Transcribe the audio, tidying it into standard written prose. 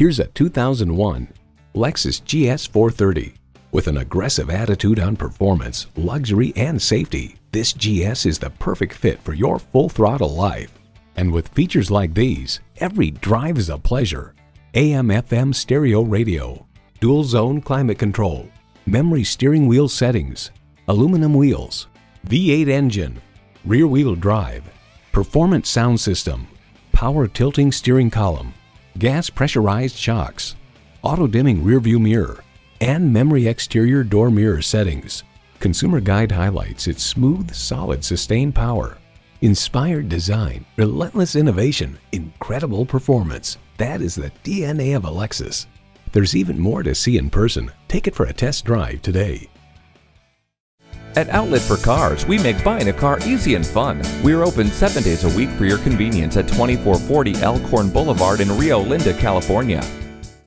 Here's a 2001 Lexus GS 430. With an aggressive attitude on performance, luxury, and safety, this GS is the perfect fit for your full-throttle life. And with features like these, every drive is a pleasure. AM/FM stereo radio, dual-zone climate control, memory steering wheel settings, aluminum wheels, V8 engine, rear-wheel drive, performance sound system, power tilting steering column, gas pressurized shocks, auto-dimming rearview mirror, and memory exterior door mirror settings. Consumer Guide highlights its smooth, solid, sustained power. Inspired design, relentless innovation, incredible performance. That is the DNA of a Lexus. There's even more to see in person. Take it for a test drive today. At Outlet for Cars, we make buying a car easy and fun. We're open 7 days a week for your convenience at 2440 Elkhorn Boulevard in Rio Linda, California.